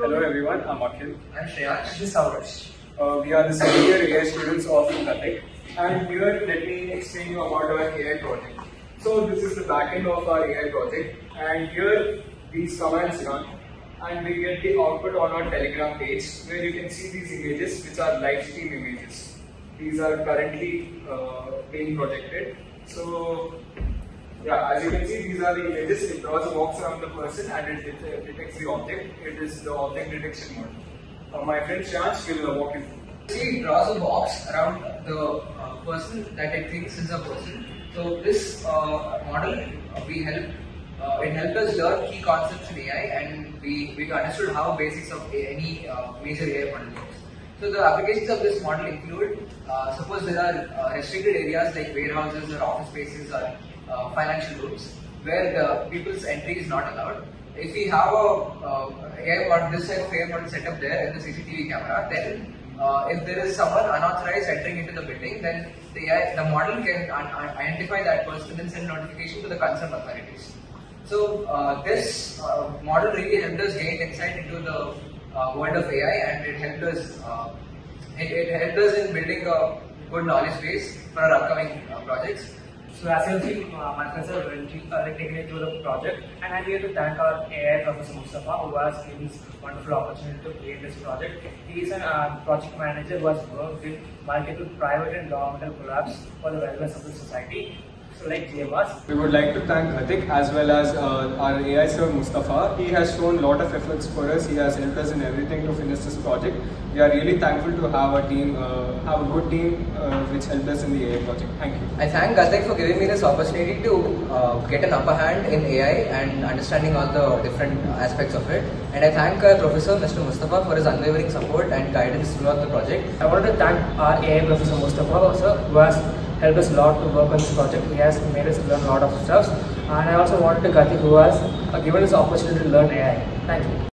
Hello everyone, I'm Akhil. I'm Shreyas. This is Aarush. We are the second year AI students of Mathematics, and here let me explain you about our AI project. So this is the backend of our AI project, and here these commands run and we get the output on our Telegram page where you can see these images which are live stream images. These are currently being projected. So yeah, as you can see, these are the images. It draws a box around the person and it detects the object. It is the object detection model. My friend Shansh will walk you through. See, it draws a box around the person that it thinks is a person. So this model, it helped us learn key concepts in AI, and we understood how basics of any major AI model works. So the applications of this model include, suppose there are restricted areas like warehouses or office spaces or financial groups where the people's entry is not allowed. If we have this type of AI model set up there in the CCTV camera, then if there is someone unauthorized entering into the building, then the model can identify that person and send notification to the concerned authorities. So this model really helped us gain insight into the world of AI, and it helped us in building a good knowledge base for our upcoming projects. So as you see, my friends are really taking it through the project, and I'm here to thank our AI Professor Mustafa, who has given this wonderful opportunity to create this project. He is a project manager who has worked with multiple private and governmental collabs for the wellness of the society. So like GMAs. We would like to thank Hrithik as well as our AI Sir Mustafa. He has shown a lot of efforts for us. He has helped us in everything to finish this project. We are really thankful to have a team, which helped us in the AI project. Thank you. I thank Hrithik for giving me this opportunity to get an upper hand in AI and understanding all the different aspects of it. And I thank Professor Mr. Mustafa for his unwavering support and guidance throughout the project. I wanted to thank our AI Professor Mustafa, sir, who has helped us a lot to work on this project. He has made us learn a lot of stuff, and I also wanted to Hrithik, who has given us the opportunity to learn AI. Thank you.